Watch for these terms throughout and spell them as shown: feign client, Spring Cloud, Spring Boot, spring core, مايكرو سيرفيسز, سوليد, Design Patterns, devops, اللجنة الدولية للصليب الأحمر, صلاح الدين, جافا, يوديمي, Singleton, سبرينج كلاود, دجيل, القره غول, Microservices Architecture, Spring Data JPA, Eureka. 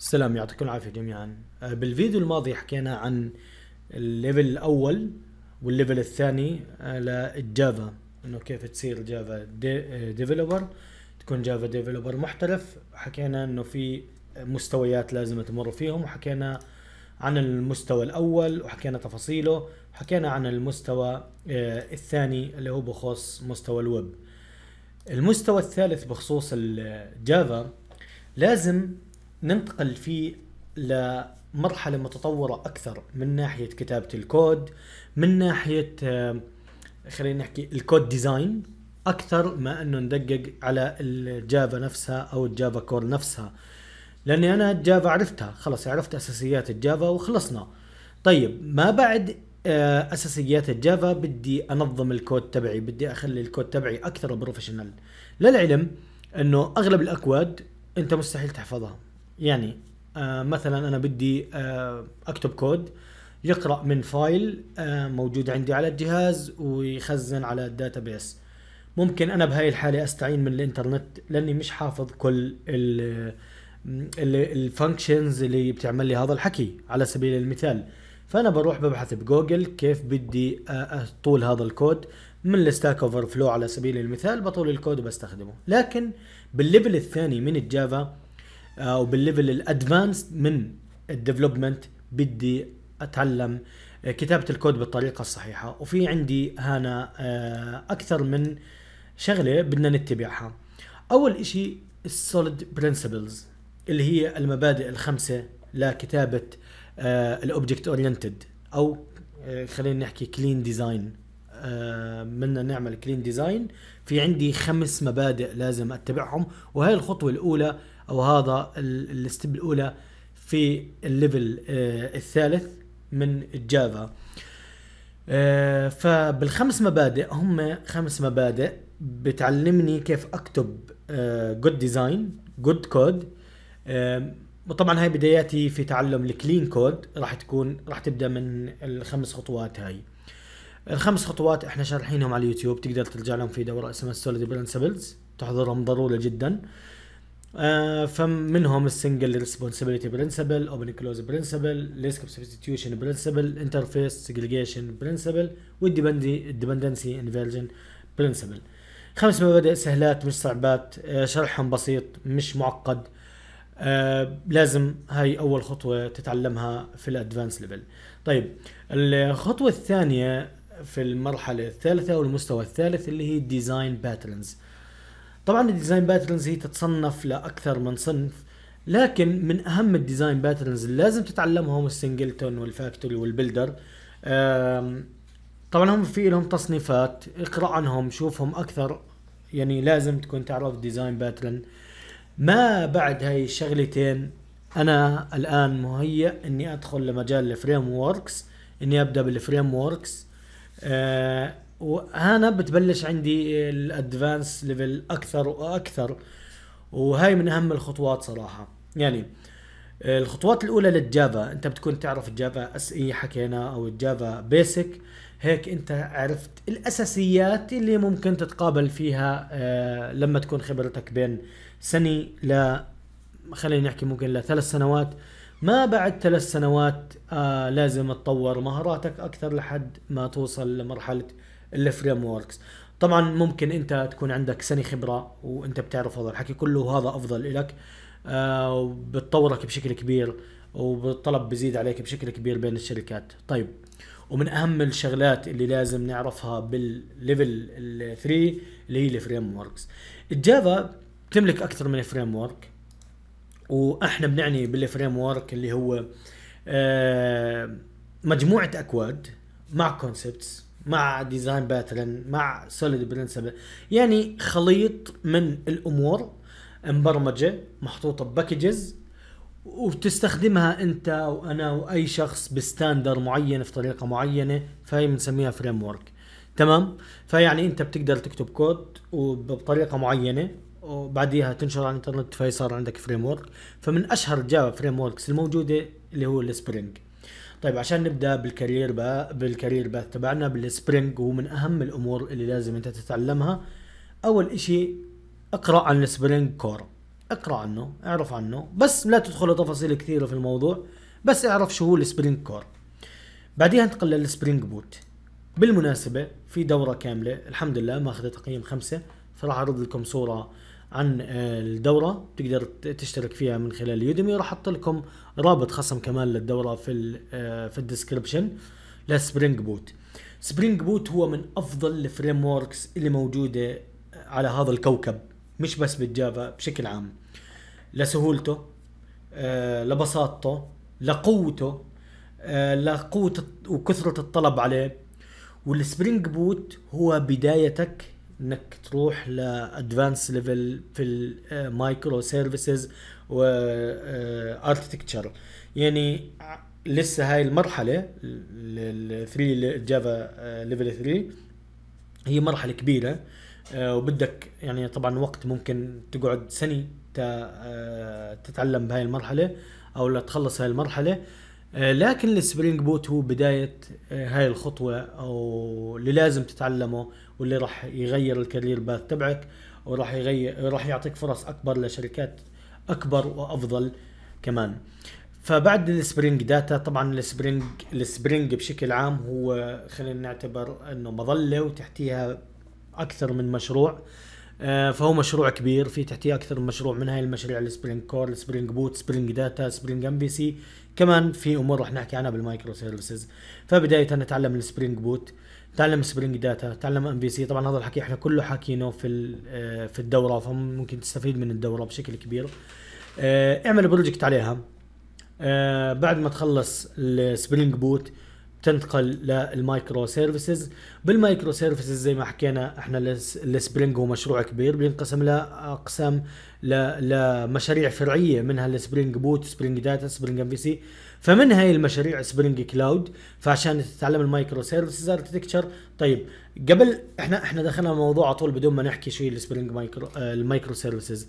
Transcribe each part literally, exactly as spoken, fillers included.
السلام، يعطيكم العافية جميعا. بالفيديو الماضي حكينا عن الليفل الأول والليفل الثاني للجافا، انه كيف تصير جافا ديفلوبر، تكون جافا ديفلوبر محترف. حكينا انه في مستويات لازم تمر فيهم، وحكينا عن المستوى الأول وحكينا تفاصيله، حكينا عن المستوى الثاني اللي هو بخصوص مستوى الويب. المستوى الثالث بخصوص الجافا لازم ننتقل فيه لمرحلة متطورة أكثر من ناحية كتابة الكود، من ناحية خلينا نحكي الكود ديزاين، أكثر ما أنه ندقق على الجافا نفسها أو الجافا كور نفسها، لأني أنا الجافا عرفتها خلص، عرفت أساسيات الجافا وخلصنا. طيب ما بعد أساسيات الجافا بدي أنظم الكود تبعي، بدي أخلي الكود تبعي أكثر بروفيشنال. للعلم أنه أغلب الأكواد أنت مستحيل تحفظها، يعني آه مثلا أنا بدي آه أكتب كود يقرأ من فايل آه موجود عندي على الجهاز ويخزن على الداتابيس. ممكن أنا بهاي الحالة أستعين من الإنترنت لأني مش حافظ كل الفانكشنز اللي بتعمل لي هذا الحكي. على سبيل المثال فأنا بروح ببحث بجوجل كيف بدي آه أطول هذا الكود من الستاك اوفر فلو على سبيل المثال، بطول الكود وبستخدمه. لكن بالليفل الثاني من الجافا او بالليفل الادفانس من الديفلوبمنت بدي اتعلم كتابه الكود بالطريقه الصحيحه، وفي عندي هنا اكثر من شغله بدنا نتبعها. اول إشي السوليد برنسبلز اللي هي المبادئ الخمسه لكتابه الاوبجكت اورينتد، او خلينا نحكي كلين ديزاين. بدنا نعمل كلين ديزاين، في عندي خمس مبادئ لازم اتبعهم، وهي الخطوه الاولى او هذا الستيب الاولى في الليفل آه الثالث من الجافا. آه فبالخمس مبادئ، هم خمس مبادئ بتعلمني كيف اكتب جود ديزاين، جود كود. وطبعا هاي بداياتي في تعلم الكلين كود راح تكون راح تبدا من الخمس خطوات. هاي الخمس خطوات احنا شارحينهم على اليوتيوب، تقدر ترجع لهم في دوره اسمها سوليد برنسبلز، تحضرهم ضروره جدا. آه فمنهم السنجل ريسبونسبيلتي برنسبل، اوبن كلوز برنسبل، ليسك سبستيوشن برنسبل، انترفيس سيجريجيشن برنسبل، والديبندنسي انفيرجن برنسبل. خمس مبادئ سهلات مش صعبات، آه شرحهم بسيط مش معقد. آه لازم هاي اول خطوه تتعلمها في الادفانس ليفل. طيب الخطوه الثانيه في المرحله الثالثه او المستوى الثالث اللي هي ديزاين باترنز. طبعا الديزاين باترنز هي تتصنف لاكثر من صنف، لكن من اهم الديزاين باترنز اللي لازم تتعلمهم السنجلتون والفاكتوري والبلدر. طبعا هم في لهم تصنيفات، اقرا عنهم شوفهم اكثر، يعني لازم تكون تعرف الديزاين باترن. ما بعد هاي الشغلتين انا الان مهيئ اني ادخل لمجال الفريم ووركس، اني ابدا بالفريم ووركس. أه وهنا بتبلش عندي الادفانس ليفل اكثر واكثر، وهي من اهم الخطوات صراحه. يعني الخطوات الاولى للجافا انت بتكون تعرف الجافا اس اي حكينا، او الجافا بيسك، هيك انت عرفت الاساسيات اللي ممكن تتقابل فيها أه لما تكون خبرتك بين سنه ل خلينا نحكي ممكن لثلاث سنوات. ما بعد ثلاث سنوات آه لازم تطور مهاراتك اكثر لحد ما توصل لمرحله الفريم ووركس. طبعا ممكن انت تكون عندك سنه خبره وانت بتعرف هذا الحكي كله، وهذا افضل لك آه وبتطورك بشكل كبير، وبالطلب بزيد عليك بشكل كبير بين الشركات. طيب ومن اهم الشغلات اللي لازم نعرفها بالليفل ثلاثة اللي هي الفريم ووركس. الجافا تملك اكثر من فريم وورك، واحنا بنعني بالفريم وورك اللي هو مجموعه اكواد مع كونسبتس مع ديزاين باترن مع سوليد برنسبل، يعني خليط من الامور مبرمجه محطوطه بباكجز، وبتستخدمها انت وانا واي شخص بستاندر معين في طريقه معينه، فهي بنسميها فريم وورك. تمام؟ فيعني انت بتقدر تكتب كود وبطريقه معينه وبعديها تنشر على الانترنت، فهي صار عندك فريم وورك. فمن اشهر جافا فريم ووركس الموجوده اللي هو السبرينج. طيب عشان نبدا بالكارير بقى، بالكارير بقى تبعنا بالسبرينج، ومن اهم الامور اللي لازم انت تتعلمها. اول اشي اقرا عن السبرينج كور. اقرأ عنه، اعرف عنه، بس لا تدخل تفاصيل كثيرة في الموضوع، بس اعرف شو هو السبرينج كور. بعديها ننتقل للسبرينج بوت. بالمناسبة في دورة كاملة الحمد لله ماخذة تقييم خمسة، فراح اعرض لكم صورة عن الدورة تقدر تشترك فيها من خلال يوديمي، وراح احط لكم رابط خصم كمان للدورة في في الديسكربشن لسبرينج بوت. سبرينج بوت هو من افضل الفريم وركس اللي موجودة على هذا الكوكب، مش بس بالجافا بشكل عام، لسهولته آه، لبساطته، لقوته آه، لقوة وكثرة الطلب عليه. والسبرينج بوت هو بدايتك انك تروح لادفانس ليفل في المايكرو سيرفيسز و اركتكتشر، يعني لسه هاي المرحله ثلاثة الجافا ليفل ثلاثة هي مرحله كبيره وبدك يعني طبعا وقت، ممكن تقعد سنه تتعلم بهاي المرحله او لتخلص هاي المرحله، لكن السبرينج بوت هو بداية هاي الخطوة أو اللي لازم تتعلمه، واللي راح يغير الكارير باث تبعك، وراح يغير راح يعطيك فرص أكبر لشركات أكبر وأفضل كمان. فبعد السبرينج داتا طبعا السبرينج السبرينج بشكل عام هو خلينا نعتبر إنه مظلة وتحتيها أكثر من مشروع، فهو مشروع كبير في تحتيه اكثر من مشروع، من هاي المشاريع السبرينج كور، السبرينج بوت، سبرينج داتا، سبرينج ام بي سي، كمان في امور رح نحكي عنها بالمايكرو سيرفيسز. فبدايه نتعلم السبرينج بوت، تعلم سبرينج داتا، تعلم ام بي سي، طبعا هذا الحكي احنا كله حاكينه في في الدوره، فممكن تستفيد من الدوره بشكل كبير. اعمل بروجكت عليها. بعد ما تخلص السبرينج بوت تنتقل للمايكرو سيرفيسز. بالمايكرو سيرفيسز زي ما حكينا احنا السبرينج هو مشروع كبير، بينقسم لاقسام لمشاريع فرعيه، منها السبرينج بوت، سبرينج داتا، سبرينج ام بي سي. فمن هاي المشاريع سبرينج كلاود، فعشان تتعلم المايكرو سيرفيسز اركتكتشر. طيب قبل احنا احنا دخلنا الموضوع على طول بدون ما نحكي شو هي السبرينج مايكرو المايكرو سيرفيسز.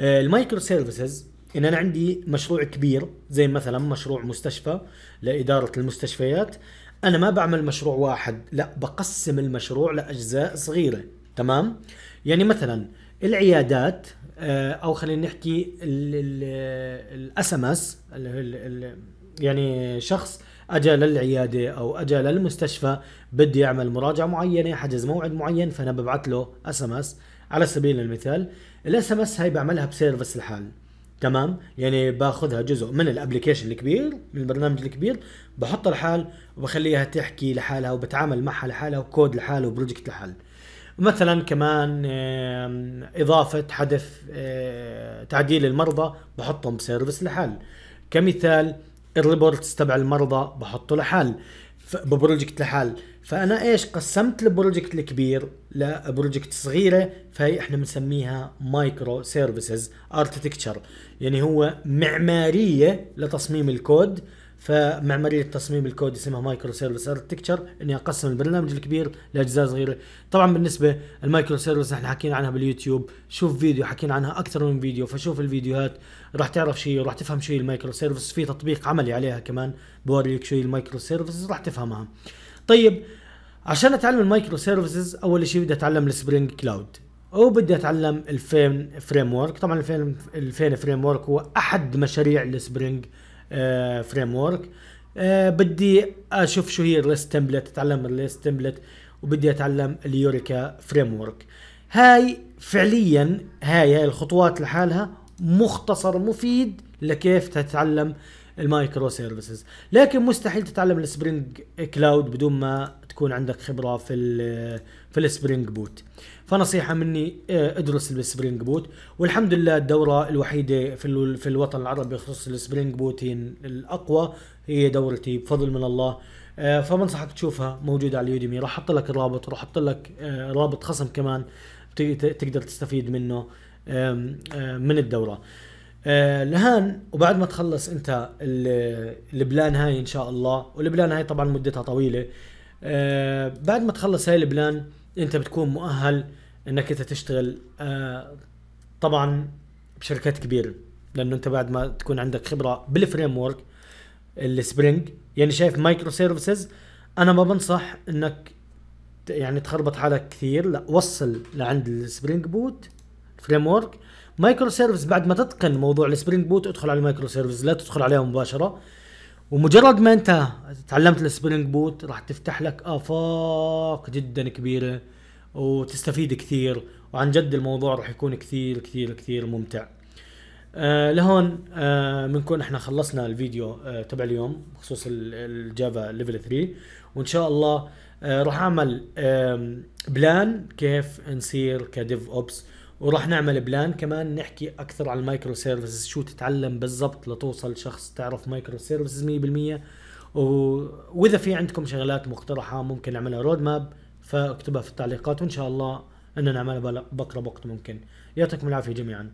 المايكرو سيرفيسز ان انا عندي مشروع كبير زي مثلا مشروع مستشفى لاداره المستشفيات، انا ما بعمل مشروع واحد، لا بقسم المشروع لاجزاء صغيره، تمام؟ يعني مثلا العيادات او خلينا نحكي الاس ام اس، يعني شخص اجى للعياده او اجى للمستشفى بده يعمل مراجعه معينه، حجز موعد معين، فانا ببعث له اس ام اس على سبيل المثال. الاس ام اس هي بعملها بسيرفس الحال، تمام؟ يعني باخذها جزء من الابلكيشن الكبير، من البرنامج الكبير، بحطها لحال وبخليها تحكي لحالها وبتعامل معها لحالها وكود لحاله وبروجكت لحال. مثلا كمان اضافه حدث تعديل المرضى بحطهم بسيرفس لحال. كمثال الريبورتس تبع المرضى بحطه لحال ببروجكت لحال. فانا ايش قسمت البروجكت الكبير لبروجكت صغيره، فهي احنا بنسميها مايكرو سيرفيسز اركتكتشر، يعني هو معماريه لتصميم الكود، فمعماريه تصميم الكود اسمها مايكرو سيرفيس اركتكتشر، اني اقسم البرنامج الكبير لاجزاء صغيره. طبعا بالنسبه المايكرو سيرفيس احنا حكينا عنها باليوتيوب، شوف فيديو حكينا عنها اكثر من فيديو، فشوف الفيديوهات راح تعرف شيء وراح تفهم شيء المايكرو سيرفيس، في تطبيق عملي عليها كمان بوريك شيء المايكرو سيرفيس راح تفهمها. طيب عشان اتعلم المايكرو سيرفيسز اول شيء بدي اتعلم السبرينج كلاود، وبدي اتعلم الفين فريم ورك. طبعا الفين الفين فريم ورك هو احد مشاريع السبرينج آه فريم ورك. آه بدي اشوف شو هي الريست تمبلت، اتعلم الريست تمبلت، وبدي اتعلم اليوريكا فريم ورك. هاي فعليا هاي هاي الخطوات لحالها مختصر مفيد لكيف تتعلم المايكرو سيرفيسز، لكن مستحيل تتعلم السبرينج كلاود بدون ما تكون عندك خبره في ال في السبرينج بوت. فنصيحه مني ادرس السبرينج بوت، والحمد لله الدوره الوحيده في في الوطن العربي بخصوص السبرينج بوت الاقوى هي دورتي بفضل من الله، فبنصحك تشوفها موجوده على اليوديمي. راح احط لك الرابط، راح احط لك رابط خصم كمان تقدر تستفيد منه من الدوره. آه لهان وبعد ما تخلص انت البلان هاي ان شاء الله، والبلان هاي طبعا مدتها طويله، آه بعد ما تخلص هاي البلان انت بتكون مؤهل انك انت تشتغل آه طبعا بشركات كبيره، لانه انت بعد ما تكون عندك خبره بالفريم ورك السبرينج. يعني شايف مايكرو سيرفيسز انا ما بنصح انك يعني تخربط حالك كثير، لا وصل لعند السبرينج بوت فريم ورك، مايكرو سيرفيس بعد ما تتقن موضوع السبرينج بوت ادخل على المايكرو سيرفيس، لا تدخل عليها مباشره. ومجرد ما انت تعلمت السبرينج بوت راح تفتح لك افاق جدا كبيره وتستفيد كثير، وعن جد الموضوع راح يكون كثير كثير كثير ممتع. آه لهون بنكون آه احنا خلصنا الفيديو آه تبع اليوم بخصوص الجافا ليفل ثلاثة، وان شاء الله آه راح اعمل آه بلان كيف نصير كديف اوبس، وراح نعمل بلان كمان نحكي اكثر عن المايكرو سيرفيسز، شو تتعلم بالضبط لتوصل شخص تعرف مايكرو سيرفيسز مية بالمية. واذا في عندكم شغلات مقترحه ممكن نعملها رود ماب فاكتبها في التعليقات، وان شاء الله اننا نعملها بكره بوقت ممكن. يعطيكم العافيه جميعا.